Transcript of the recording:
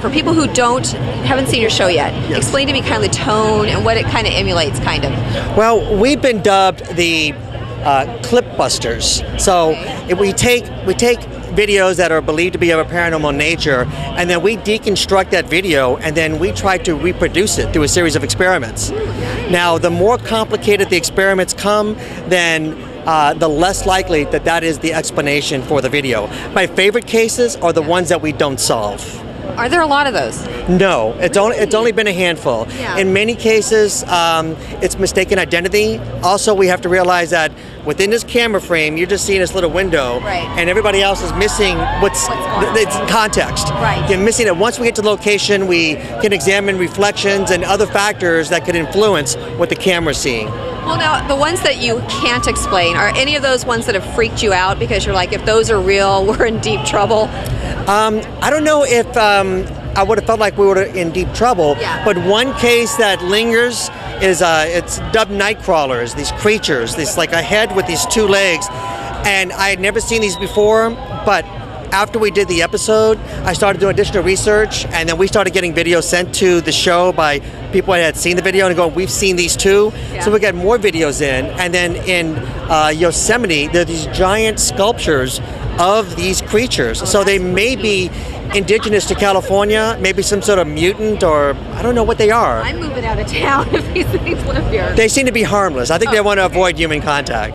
For people who haven't seen your show yet, yes, Explain to me kind of the tone and what it kind of emulates, kind of. Well, we've been dubbed the clip busters. So if we take videos that are believed to be of a paranormal nature, and then we deconstruct that video, and then we try to reproduce it through a series of experiments. Now, the more complicated the experiments come, then the less likely that is the explanation for the video. My favorite cases are the ones that we don't solve. Are there a lot of those? No, it's only been a handful. Yeah. In many cases, it's mistaken identity. Also, we have to realize that within this camera frame, you're just seeing this little window, and everybody else is missing its context. Right. You're missing it. Once we get to the location, we can examine reflections and other factors that could influence what the camera's seeing. Well, now, the ones that you can't explain, are any of those ones that have freaked you out because you're like, if those are real, we're in deep trouble? I don't know if I would have felt like we were in deep trouble, but one case that lingers is, it's dubbed Nightcrawlers, these creatures, this like a head with these two legs, and I had never seen these before, but after we did the episode, I started doing additional research, and then we started getting videos sent to the show by people that had seen the video and going, we've seen these too. Yeah. So we got more videos in, and then in Yosemite, there are these giant sculptures of these creatures. So they may be indigenous to California, maybe some sort of mutant, or I don't know what they are. I'm moving out of town if these things live here. They seem to be harmless. I think they want to avoid human contact.